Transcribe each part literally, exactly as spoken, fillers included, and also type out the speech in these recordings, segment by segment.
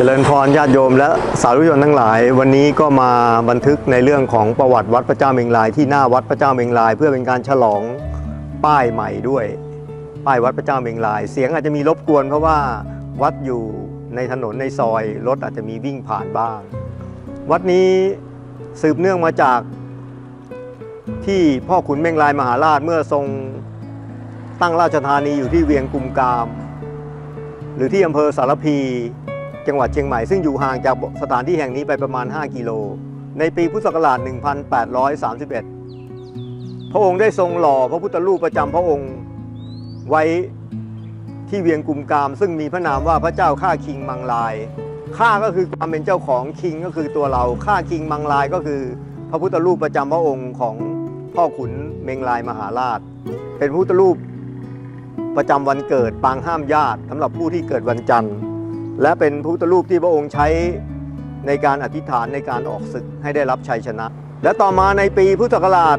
เจริญพรญาติโยมและสาธุชนทั้งหลายวันนี้ก็มาบันทึกในเรื่องของประวัติวัดพระเจ้าเมงรายที่หน้าวัดพระเจ้าเมงรายเพื่อเป็นการฉลองป้ายใหม่ด้วยป้ายวัดพระเจ้าเมงรายเสียงอาจจะมีรบกวนเพราะว่าวัดอยู่ในถนนในซอยรถอาจจะมีวิ่งผ่านบ้างวัดนี้สืบเนื่องมาจากที่พ่อขุนเมงรายมหาราชเมื่อทรงตั้งราชธานีอยู่ที่เวียงกุมกามหรือที่อำเภอสารพีจังหวัดเชียงใหม่ซึ่งอยู่ห่างจากสถานที่แห่งนี้ไปประมาณห้ากิโลในปีพุทธศักราชหนึ่งพันแปดร้อยสามสิบเอ็ดพระองค์ได้ทรงหล่อพระพุทธรูปประจำพระองค์ไว้ที่เวียงกุมกามซึ่งมีพระนามว่าพระเจ้าข้าคิงมังรายข้าก็คือความเป็นเจ้าของคิงก็คือตัวเราข้าคิงมังรายก็คือพระพุทธรูปประจำพระองค์ของพ่อขุนเมงรายมหาราชเป็นพระพุทธรูปประจำวันเกิดปางห้ามญาติสำหรับผู้ที่เกิดวันจันทร์และเป็นพุทธรูปที่พระองค์ใช้ในการอธิษฐานในการออกศึกให้ได้รับชัยชนะและต่อมาในปีพุทธศักราช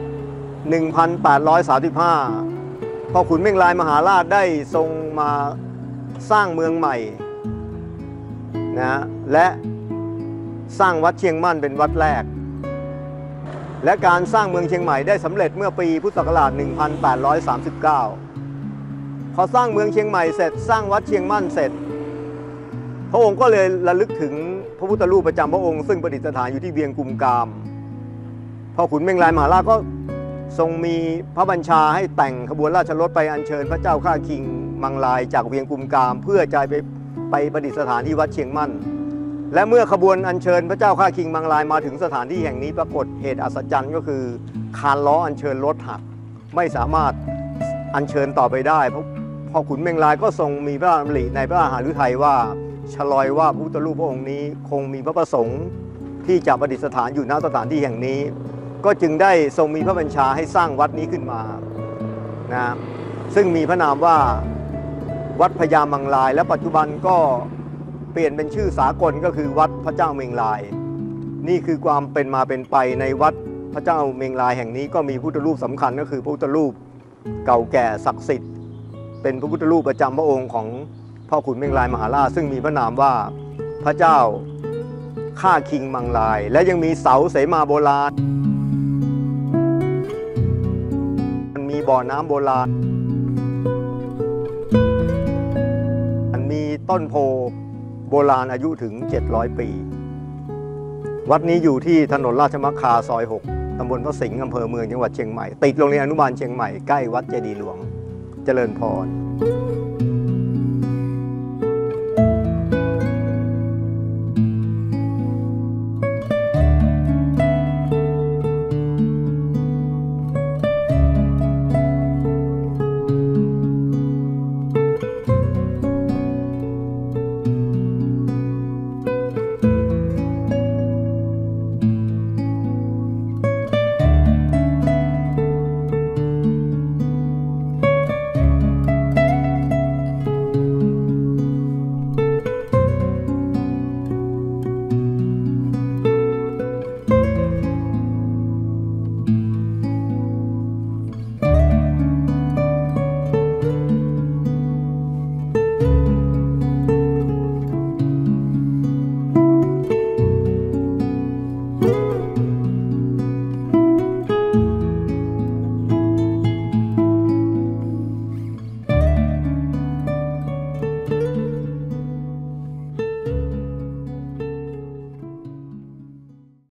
หนึ่งพันแปดร้อยสามสิบห้าพ่อขุนเมงรายมหาราชได้ทรงมาสร้างเมืองใหม่นะและสร้างวัดเชียงมั่นเป็นวัดแรกและการสร้างเมืองเชียงใหม่ได้สำเร็จเมื่อปีพุทธศักราชหนึ่งพันแปดร้อยสามสิบเก้าพอสร้างเมืองเชียงใหม่เสร็จสร้างวัดเชียงมั่นเสร็จพระองค์ก็เลยระลึกถึงพระพุทธรูปประจำพระองค์ซึ่งประดิษฐานอยู่ที่เวียงกุมกามพอขุนเมงรายมหาราชก็ทรงมีพระบัญชาให้แต่งขบวนราชรถไปอัญเชิญพระเจ้าข้าคิงมังรายจากเวียงกุมกามเพื่อจะไปไปประดิษฐานที่วัดเชียงมั่นและเมื่อขบวนอัญเชิญพระเจ้าข้าคิงมังรายมาถึงสถานที่แห่งนี้ปรากฏเหตุอัศจรรย์ก็คือคานล้ออัญเชิญรถหักไม่สามารถอัญเชิญต่อไปได้เพราะพอขุนเมงรายก็ทรงมีพระดำริในพระมหฤทัยว่าชลอยว่าพระพุทธรูปพระองค์นี้คงมีพระประสงค์ที่จะประดิษฐานอยู่ณสถานที่แห่งนี้ก็จึงได้ทรงมีพระบัญชาให้สร้างวัดนี้ขึ้นมานะซึ่งมีพระนามว่าวัดพญามังรายและปัจจุบันก็เปลี่ยนเป็นชื่อสากลก็คือวัดพระเจ้าเมงรายนี่คือความเป็นมาเป็นไปในวัดพระเจ้าเมงรายแห่งนี้ก็มีพุทธรูปสำคัญก็คือพระพุทธรูปเก่าแก่ศักดิ์สิทธิ์เป็นพระพุทธรูปประจำพระองค์ของพ่อขุนเมงรายมหาราชซึ่งมีพระนามว่าพระเจ้าข้าคิงมังรายและยังมีเสาเสมาโบราณมันมีบ่อน้ำโบราณมันมีต้นโพโบราณอายุถึงเจ็ดร้อยปีวัดนี้อยู่ที่ถนนราชมัคคาซอยหกตำบลพระสิงห์อำเภอเมืองจังหวัดเชียงใหม่ติดโรงเรียนอนุบาลเชียงใหม่ใกล้วัดเจดีย์หลวงเจริญพร